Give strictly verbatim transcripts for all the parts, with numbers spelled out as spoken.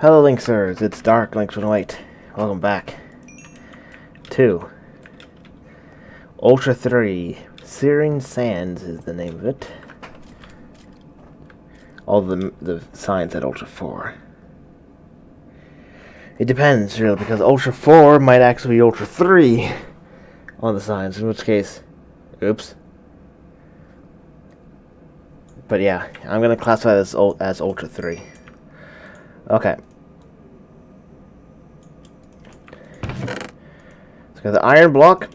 Hello Linksers, it's Dark Links with White. Welcome back to Ultra three. Searing Sands is the name of it. All the the signs at Ultra four. It depends, really, because Ultra four might actually be Ultra three on the signs, in which case, oops. But yeah, I'm going to classify this as Ultra three. Okay. Let's go to the iron block.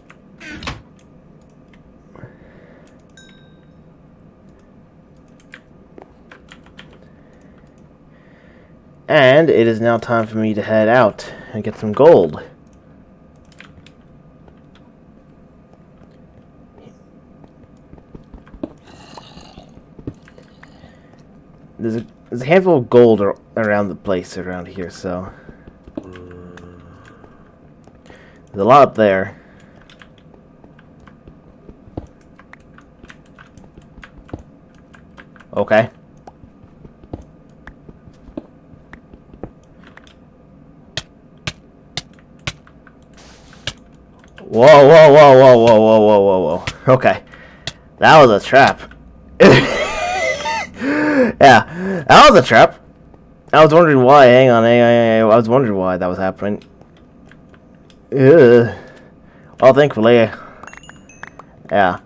And it is now time for me to head out and get some gold. There's a, there's a handful of gold ar around the place around here, so there's a lot up there. Okay. Whoa, whoa, whoa, whoa, whoa, whoa, whoa, whoa, whoa. Okay. That was a trap. Yeah. That was a trap. I was wondering why. Hang on. Hang on, hang on. I was wondering why that was happening. Ugh. Well, thankfully. Yeah.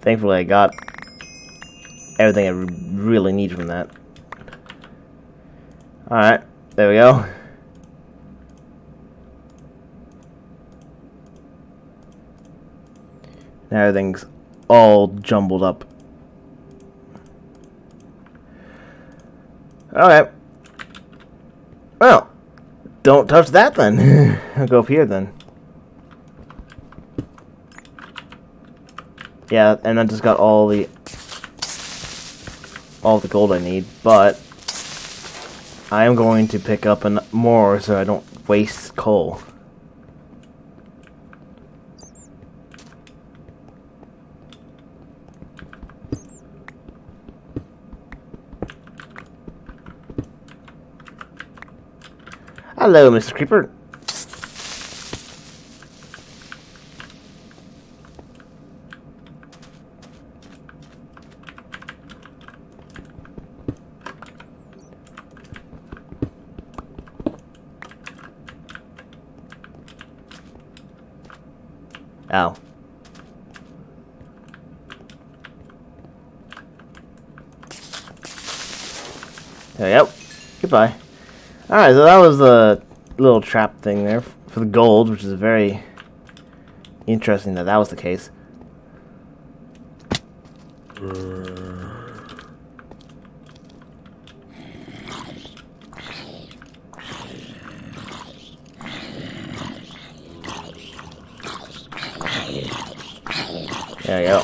Thankfully, I got everything I really need from that. Alright. There we go. Now everything's all jumbled up. Alright. Well, don't touch that then. I'll go up here then. Yeah, and I just got all the all the gold I need, but I am going to pick up an more so I don't waste coal. Hello, Mister Creeper. Ow. There we go. Goodbye. Alright, so that was the little trap thing there for the gold, which is very interesting that that was the case. There we go.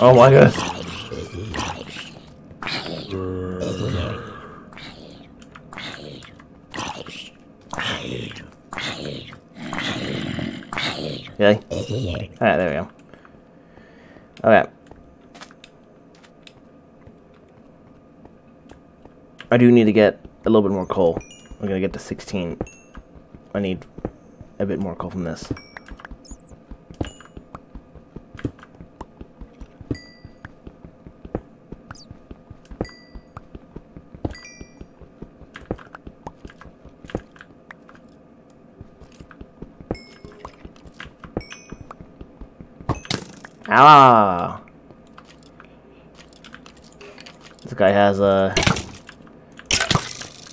Oh my goodness. Really? Alright, there we go. Okay. I do need to get a little bit more coal. I'm gonna get to sixteen. I need a bit more coal from this. Ah, this guy has a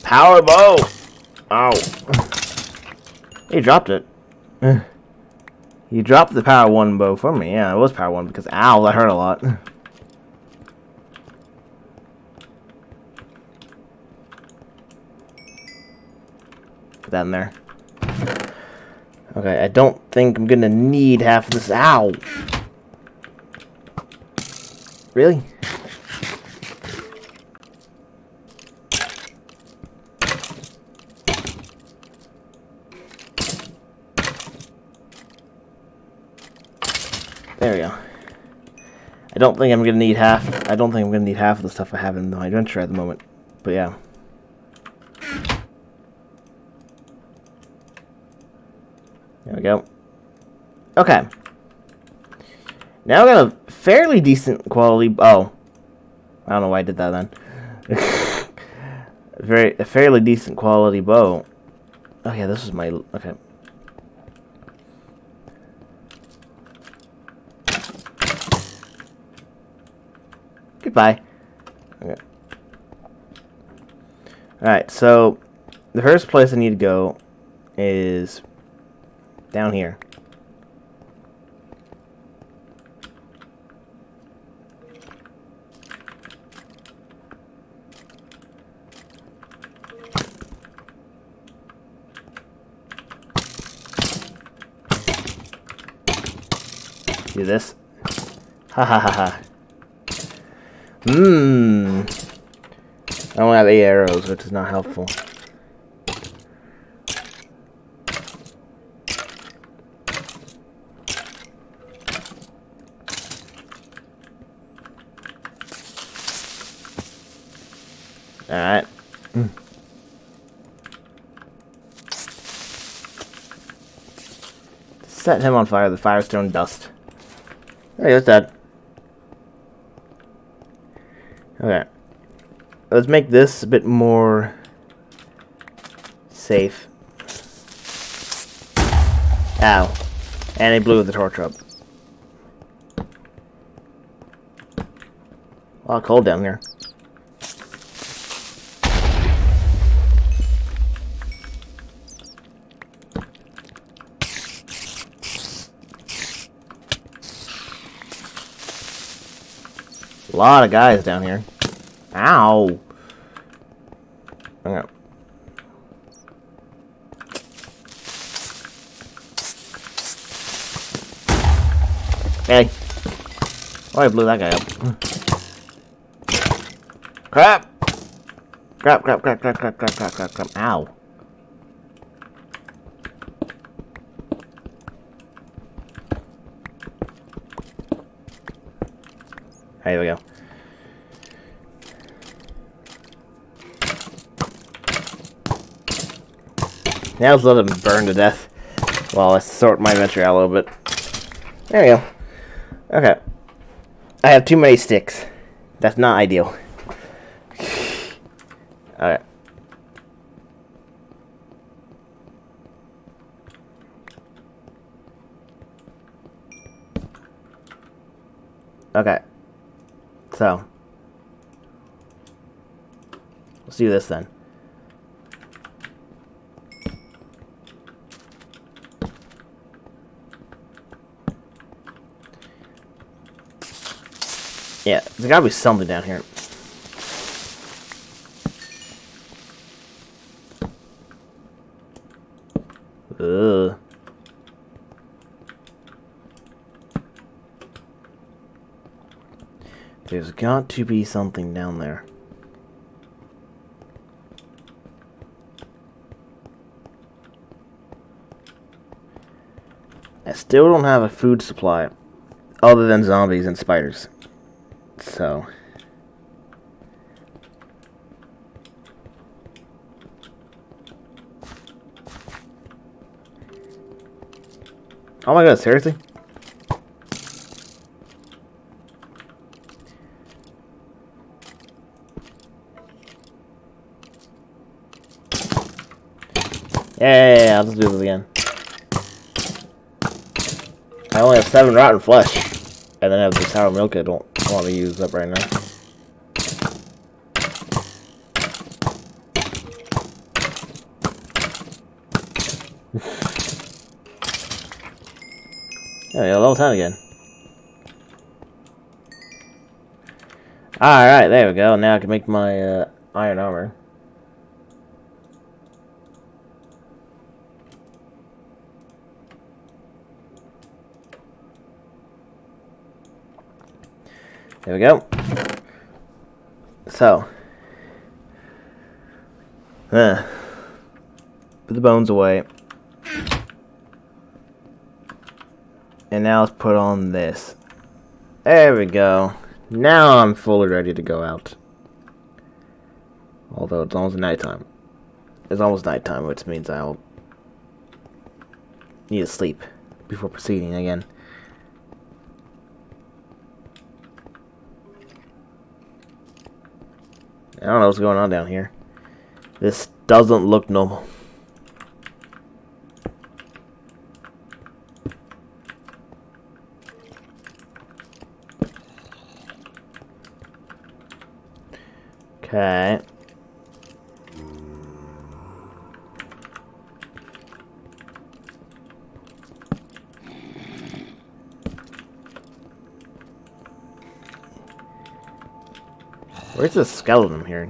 power bow. Ow! He dropped it. He dropped the power one bow for me. Yeah, it was power one because ow, that hurt a lot. Put that in there. Okay, I don't think I'm gonna need half of this. Ow! Really? There we go. I don't think I'm gonna need half. I don't think I'm gonna need half of the stuff I have in my adventure at the moment. But yeah. There we go. Okay. Now I got a fairly decent quality. Oh, I don't know why I did that then. Very a fairly decent quality bow. Oh yeah, this is my okay. Goodbye. Okay. Alright, so the first place I need to go is down here. Do this. Ha ha ha ha. Mmm. I only have eight arrows, which is not helpful. Alright. Mm. Set him on fire, the firestone dust. Hey, what's that? Okay. Let's make this a bit more safe. Ow. And it blew the torch up. A lot of cold down here. A lot of guys down here. Ow! Okay. Hey! Oh, I blew that guy up. Crap! Crap! Crap! Crap! Crap! Crap! Crap! Crap! Crap! Crap! Ow! There we go. Now let's let them burn to death while I sort my adventure out a little bit. There we go. Okay. I have too many sticks. That's not ideal. Alright. Okay. So, let's do this then. Yeah, there's gotta be something down here. Ugh. There's got to be something down there. I still don't have a food supply other than zombies and spiders. So. Oh my god, seriously? Yeah, yeah, yeah, I'll just do this again. I only have seven rotten flesh. And then I have the sour milk I don't want to use up right now. There we go, level ten again. Alright, there we go. Now I can make my uh, iron armor. There we go. So. Uh, put the bones away. And now let's put on this. There we go. Now I'm fully ready to go out. Although it's almost nighttime. It's almost nighttime, which means I'll need to sleep before proceeding again. I don't know what's going on down here. This doesn't look normal. Okay. Where's the skeleton here?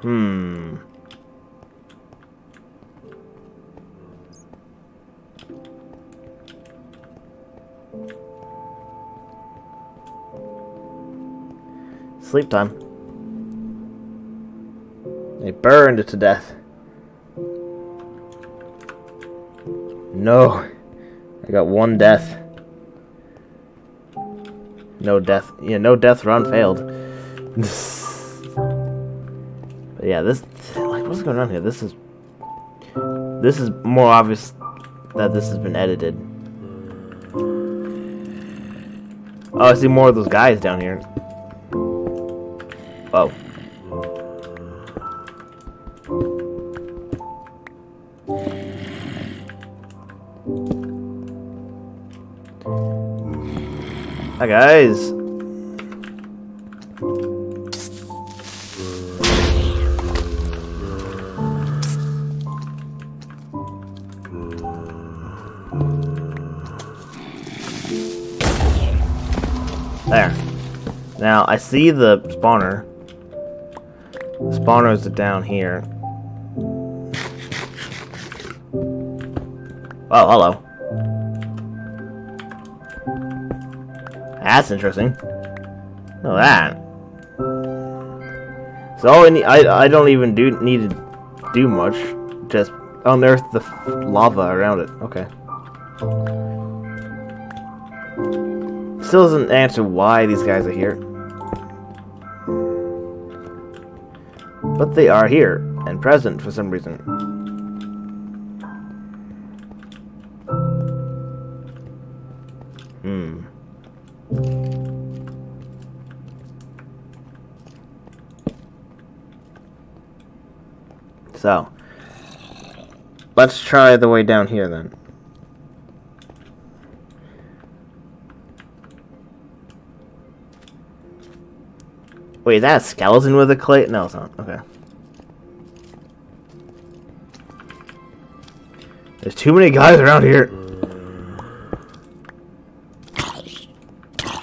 Hmm. Sleep time. They burned to death. No. I got one death. No death. Yeah, no death run failed. But yeah, this, like, what's going on here? This is, this is more obvious that this has been edited. Oh, I see more of those guys down here. Oh. Hi guys. There. Now I see the spawner. The spawners are down here. Oh, hello. That's interesting. Look at that. So all I, need, I I don't even do need to do much. Just unearth the f lava around it. Okay. Still doesn't answer why these guys are here, but they are here and present for some reason. Hmm. So, let's try the way down here then. Wait, is that a skeleton with a clay? No, it's not. Okay. There's too many guys around here.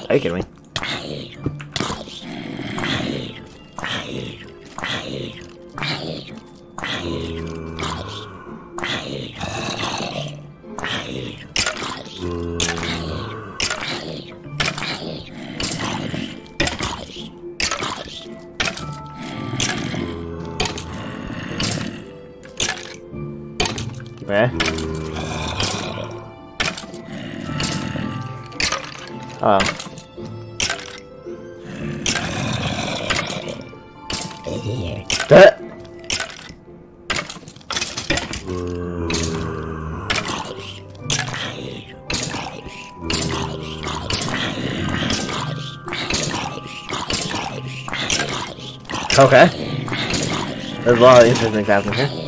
Are you kidding me? Eh? Oh. That. Okay. There's a lot of interesting things happening here.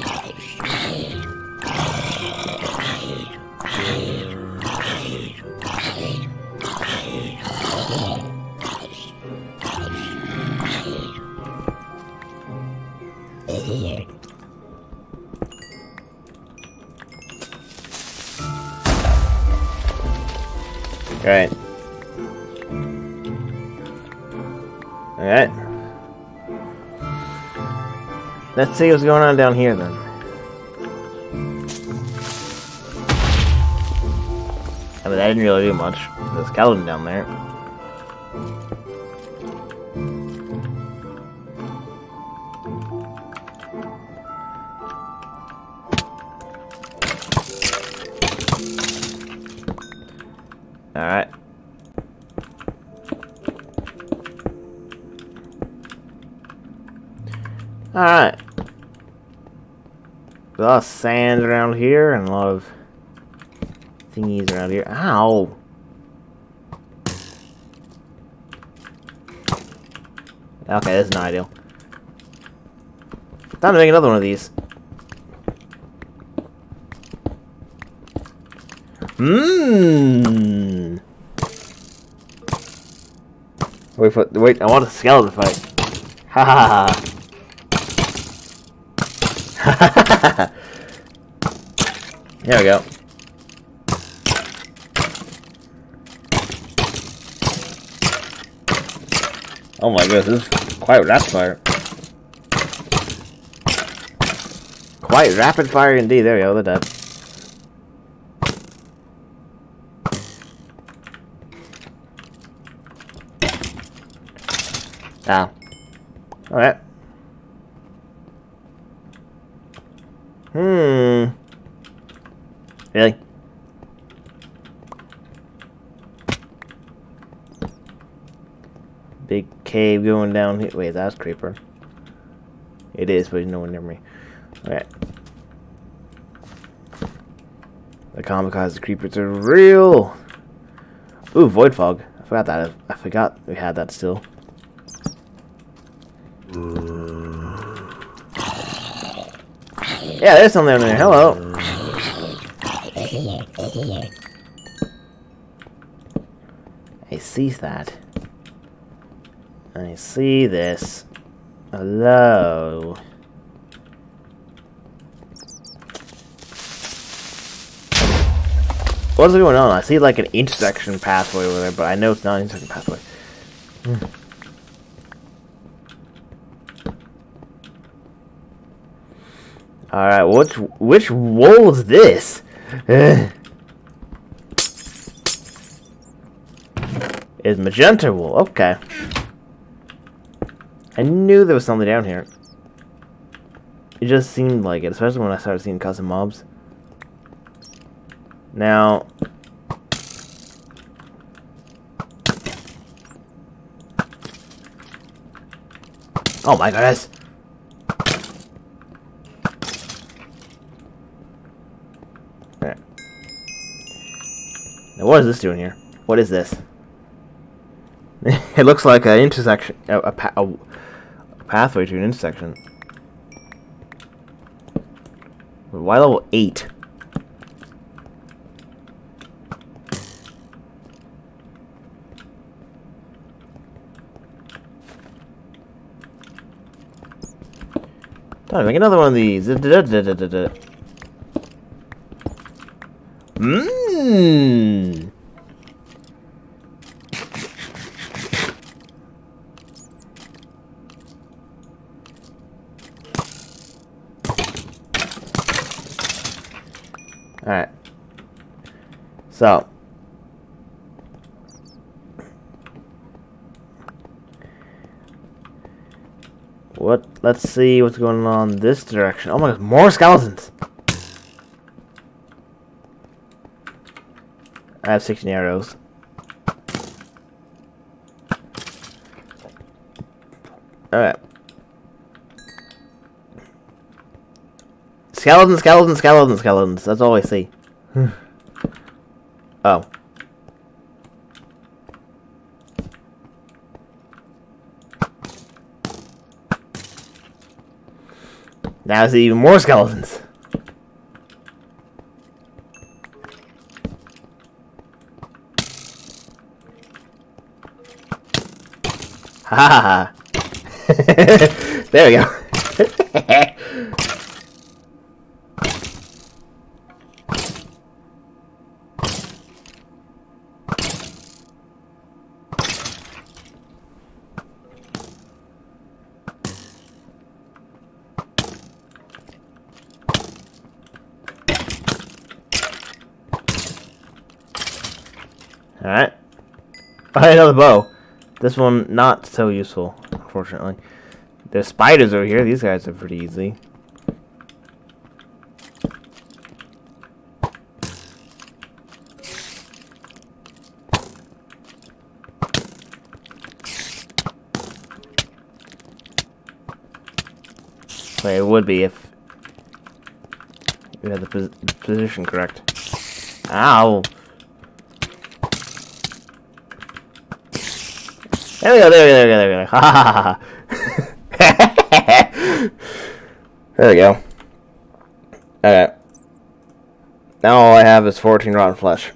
Alright. Alright. Let's see what's going on down here then. I mean, that didn't really do much. There's a skeleton down there. Alright. Alright. There's a lot of sand around here and a lot of thingies around here. Ow! Okay, that's not ideal. Time to make another one of these. Mmm. Wait for wait. I want a skeleton fight. Ha ha ha. There we go. Oh my goodness, this is quite rapid fire. Quite rapid fire indeed. There we go. They're dead. Ah. Alright. Hmm. Really? Big cave going down here. Wait, that's creeper. It is, but there's no one near me. Alright. The kamikaze creepers are real! Ooh, void fog. I forgot that. I forgot we had that still. Yeah, there's something in there. Hello. I see that. I see this. Hello. What's going on? I see like an intersection pathway over there, but I know it's not an intersection pathway. Hmm. Alright, which, which wool is this? It's magenta wool, okay. I knew there was something down here. It just seemed like it, especially when I started seeing custom mobs. Now... Oh my goodness! What is this doing here? What is this? It looks like an intersection, a, a, pa a, a pathway to an intersection. Why level eight? Time to make another one of these. Mmm. All right. So what? Let's see what's going on this direction. Oh my God! More skeletons. I have sixteen arrows. Alright. Skeletons, skeletons, skeletons, skeletons. That's all I see. Oh. Now I see even more skeletons. Ha ha ha. There we go. All right. I had another bow. This one, not so useful, unfortunately. There's spiders over here. These guys are pretty easy. Wait, it would be if we had the pos position correct. Ow! There we go, there we go, there we go, there we go. Ha ha ha. There we go. Alright. Now all I have is fourteen rotten flesh.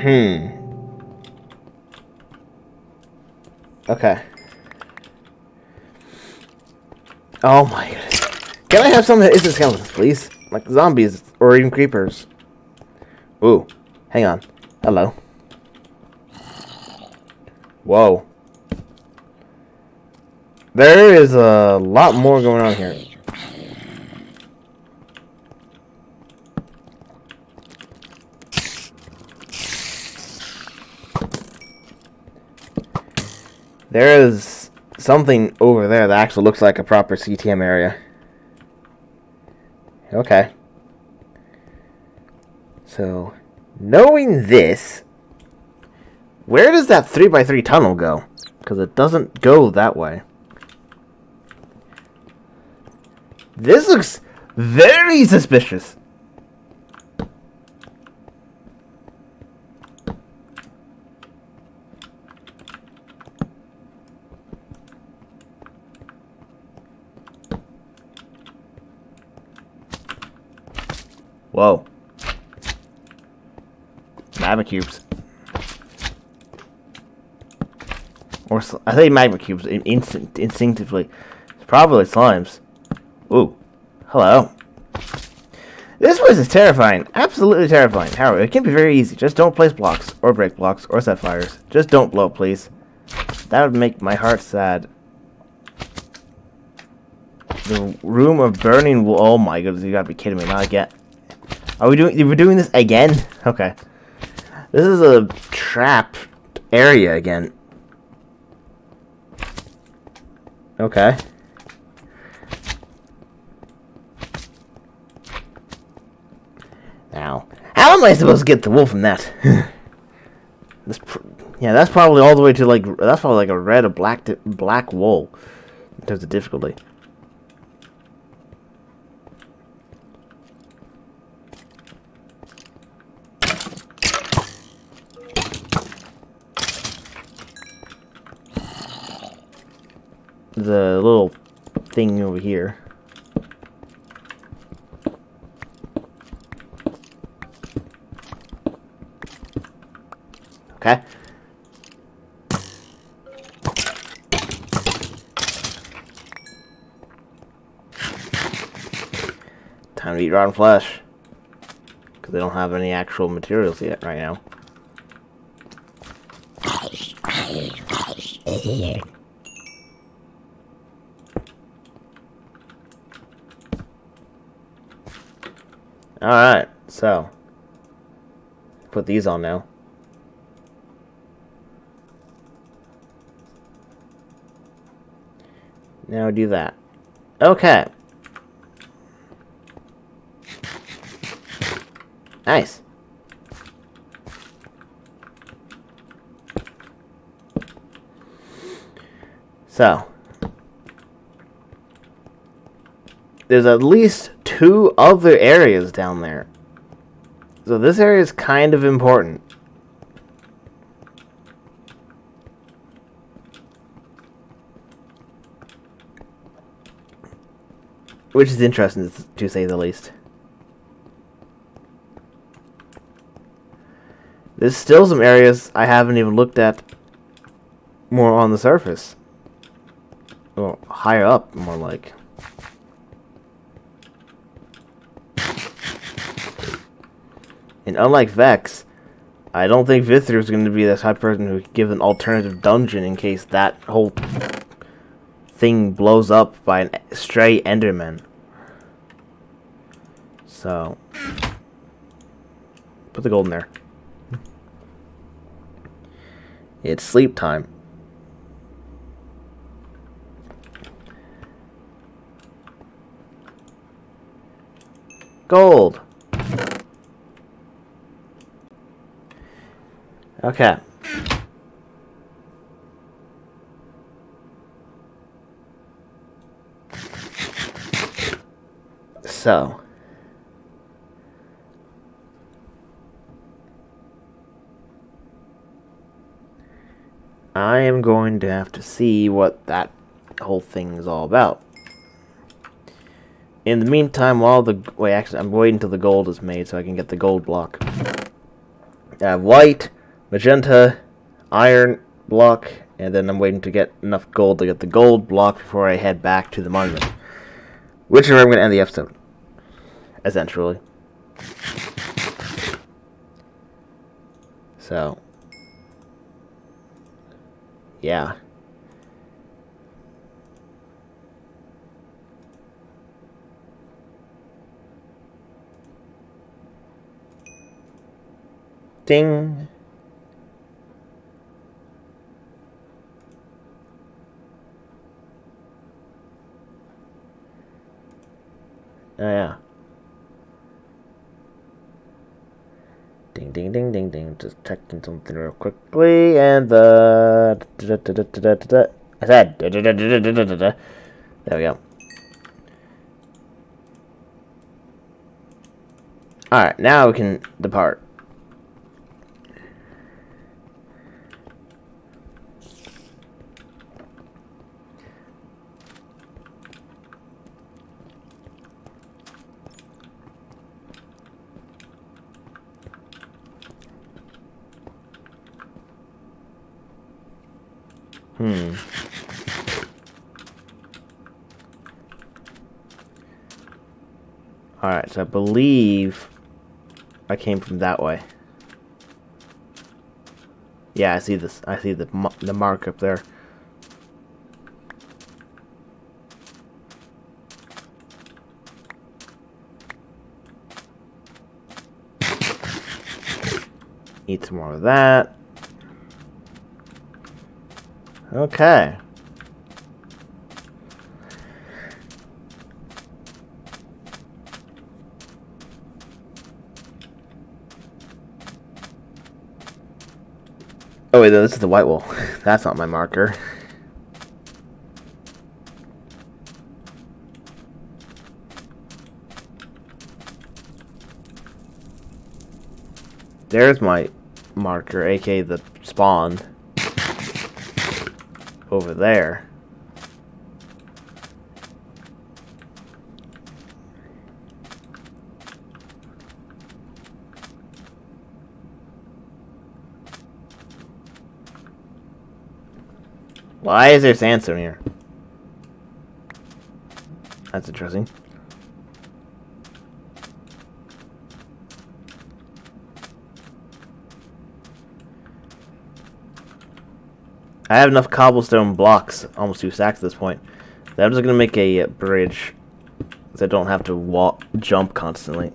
Hmm. Okay. Oh my goodness. Can I have some that isn't skeletons, please? Like zombies or even creepers. Ooh. Hang on. Hello. Whoa. There is a lot more going on here. There is something over there that actually looks like a proper C T M area. Okay. So, knowing this, where does that three by three tunnel go? Because it doesn't go that way. This looks very suspicious. Whoa. Magma cubes. Or, I say magma cubes instinct, instinctively. It's probably slimes. Ooh. Hello. This place is terrifying. Absolutely terrifying. However, it can be very easy. Just don't place blocks, or break blocks, or set fires. Just don't blow, please. That would make my heart sad. The room of burning will. Oh my goodness, you gotta be kidding me. Not again. Are we doing? We're doing this again? Okay. This is a trap area again. Okay. Now, how am I supposed to get the wool from that? This, pr yeah, that's probably all the way to like. That's probably like a red or black black wool in terms of difficulty. The little thing over here. Okay. Time to eat rotten flesh. Because they don't have any actual materials yet right now. Alright, so put these on now. Now do that. Okay. Nice. So there's at least two other areas down there. So this area is kind of important. Which is interesting to say the least. There's still some areas I haven't even looked at more on the surface. Or higher up, more like. And unlike Vex, I don't think Vithir is going to be the type of person who could give an alternative dungeon in case that whole thing blows up by an stray Enderman. So, put the gold in there. It's sleep time. Gold. Okay. So. I am going to have to see what that whole thing is all about. In the meantime, while the... Wait, actually, I'm waiting until the gold is made so I can get the gold block. I have white, magenta, iron block, and then I'm waiting to get enough gold to get the gold block before I head back to the monument. Which is where I'm going to end the episode. Essentially. So... yeah. Ding. Oh, yeah. Ding, ding, ding, ding, ding. Just checking something real quickly, and the... Da, da, da, da, da, da, da. I said... Da, da, da, da, da, da, da, da. There we go. Alright, now we can depart. Hmm. Alright, so I believe I came from that way. Yeah, I see this. I see the the mark up there. Eat some more of that. Okay. Oh wait, no, this is the white wall. That's not my marker. There's my marker, aka the spawn. Over there. Why is there sandstone here? That's interesting. I have enough cobblestone blocks, almost two stacks at this point, that I'm just going to make a bridge so I don't have to walk, jump constantly.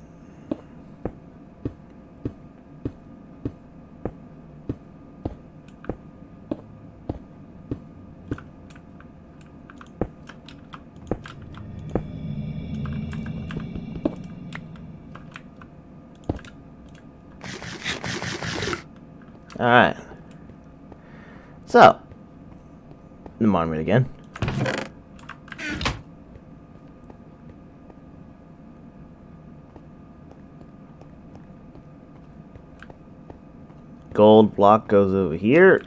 Alright. So. The monument again. Gold block goes over here.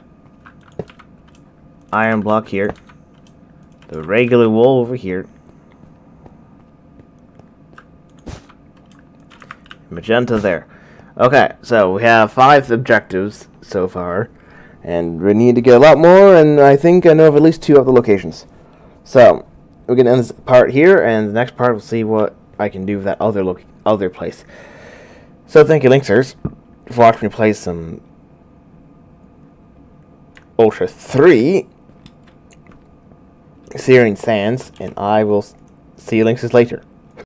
Iron block here. The regular wool over here. Magenta there. Okay, so we have five objectives so far. And we need to get a lot more, and I think I know of at least two other locations. So, we're going to end this part here, and the next part we'll see what I can do with that other look other place. So, thank you, Linksters, for watching me play some Ultra three, Searing Sands, and I will see you, Linksters, later.